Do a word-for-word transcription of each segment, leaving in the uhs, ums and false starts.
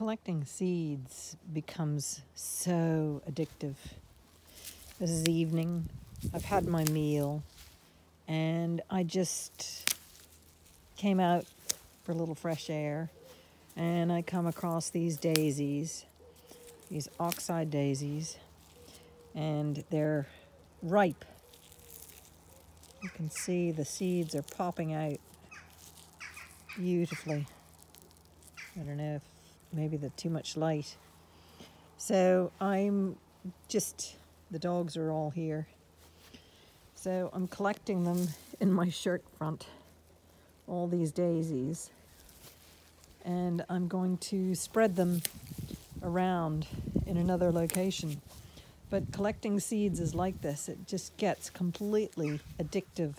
collecting seeds becomes so addictive. This is the evening. I've had my meal and I just came out for a little fresh air and I come across these daisies, these oxeye daisies, and they're ripe. You can see the seeds are popping out beautifully. I don't know if maybe they're too much light. So I'm just, the dogs are all here. So I'm collecting them in my shirt front, all these daisies. And I'm going to spread them around in another location. But collecting seeds is like this. It just gets completely addictive.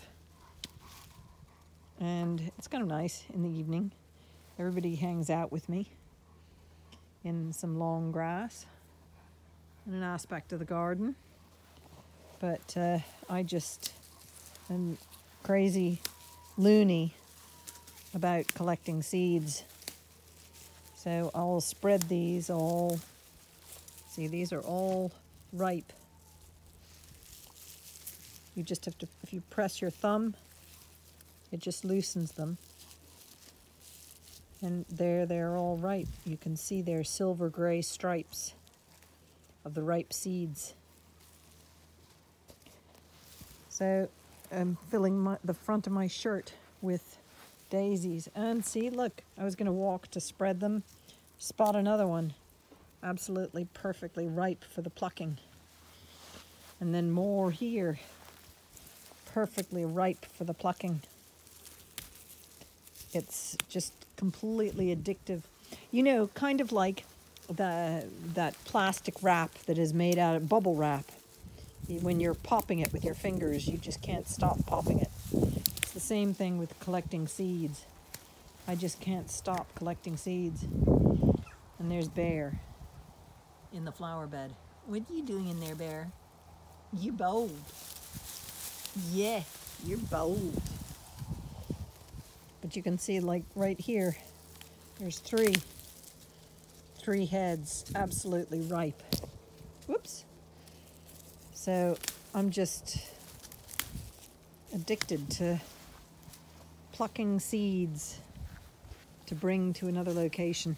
And it's kind of nice in the evening. Everybody hangs out with me in some long grass in an aspect of the garden. But uh, I just am crazy loony about collecting seeds. So I'll spread these all. See, these are all ripe. You just have to, if you press your thumb, it just loosens them. And there they're all ripe. You can see their silver gray stripes of the ripe seeds. So I'm filling my, the front of my shirt with daisies. And see, look, I was going to walk to spread them. Spot another one. Absolutely perfectly ripe for the plucking. And then more here. Perfectly ripe for the plucking. It's just completely addictive. You know, kind of like the that plastic wrap that is made out of bubble wrap. When you're popping it with your fingers, you just can't stop popping it. It's the same thing with collecting seeds. I just can't stop collecting seeds. And there's Bear in the flower bed. What are you doing in there, Bear? You bold. Yeah, you're bold. But you can see, like right here, there's three, three heads, absolutely ripe. Whoops. So I'm just addicted to plucking seeds to bring to another location.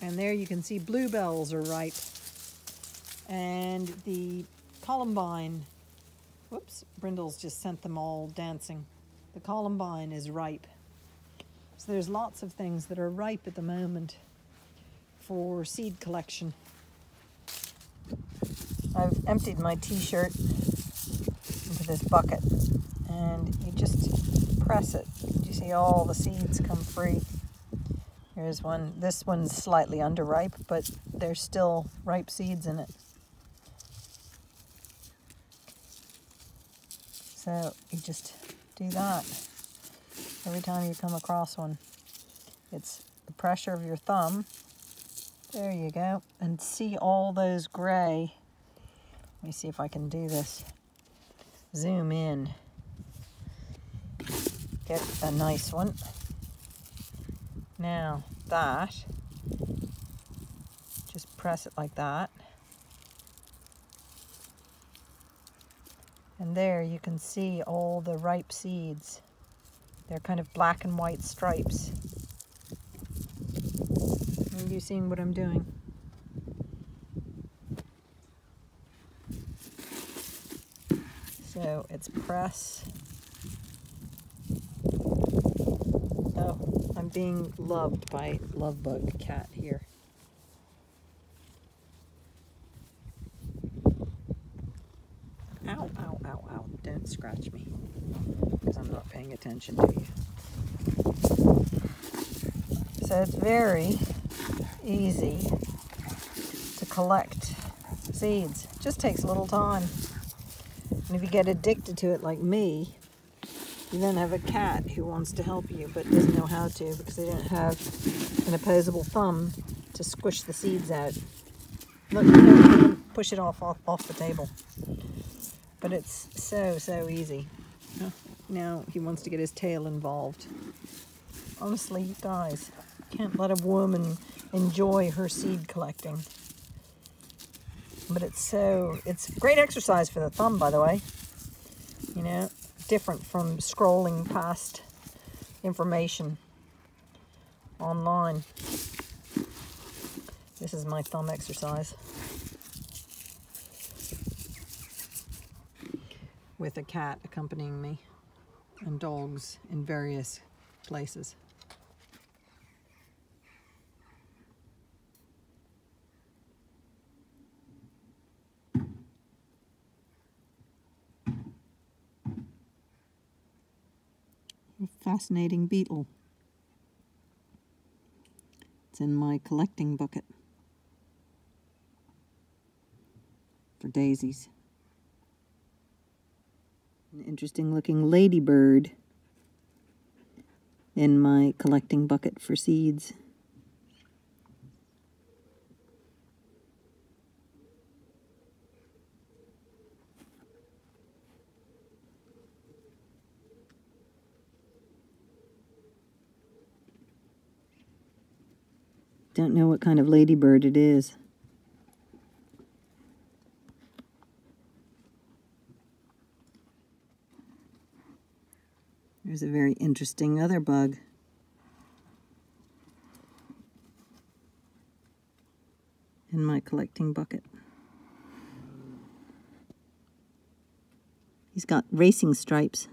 And there you can see bluebells are ripe. And the columbine, whoops, Brindle's just sent them all dancing. The columbine is ripe. So there's lots of things that are ripe at the moment for seed collection. I've emptied my t-shirt into this bucket and you just press it. You see all the seeds come free. Here's one. This one's slightly underripe, but there's still ripe seeds in it. So you just do that. Every time you come across one, it's the pressure of your thumb. There you go. And see all those gray. Let me see if I can do this. Zoom in. Get a nice one. Now that, just press it like that. And there you can see all the ripe seeds. They're kind of black and white stripes. Are you seeing what I'm doing? So it's press. Oh, I'm being loved by Love Bug Cat here. Ow, ow, ow, ow. Don't scratch me because I'm not paying attention to you. So it's very easy to collect seeds. It just takes a little time. And if you get addicted to it like me, you then have a cat who wants to help you but doesn't know how to because they don't have an opposable thumb to squish the seeds out. Look, you know, push it off, off off the table. But it's so, so easy. Now he wants to get his tail involved. Honestly, you guys, Can't let a woman enjoy her seed collecting. But it's so, it's great exercise for the thumb, by the way. You know, different from scrolling past information online. This is my thumb exercise with a cat accompanying me and dogs in various places. A fascinating beetle. It's in my collecting bucket for daisies. An interesting looking ladybird in my collecting bucket for seeds. Don't know what kind of ladybird it is. There's a very interesting other bug. In my collecting bucket. He's got racing stripes.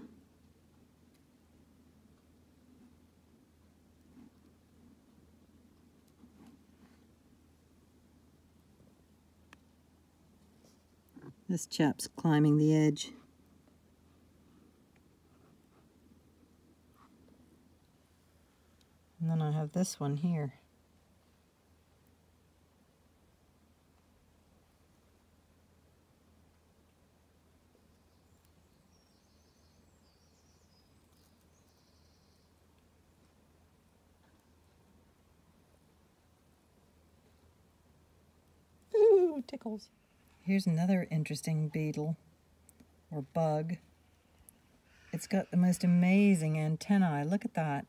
This chap's climbing the edge. And then I have this one here. Ooh, tickles. Here's another interesting beetle, or bug. It's got the most amazing antennae. Look at that.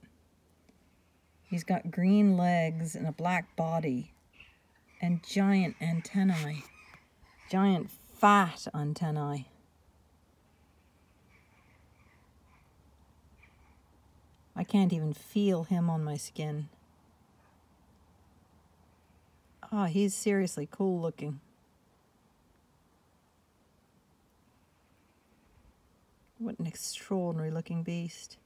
He's got green legs and a black body, and giant antennae. Giant fat antennae. I can't even feel him on my skin. Ah, he's seriously cool looking. What an extraordinary looking beast.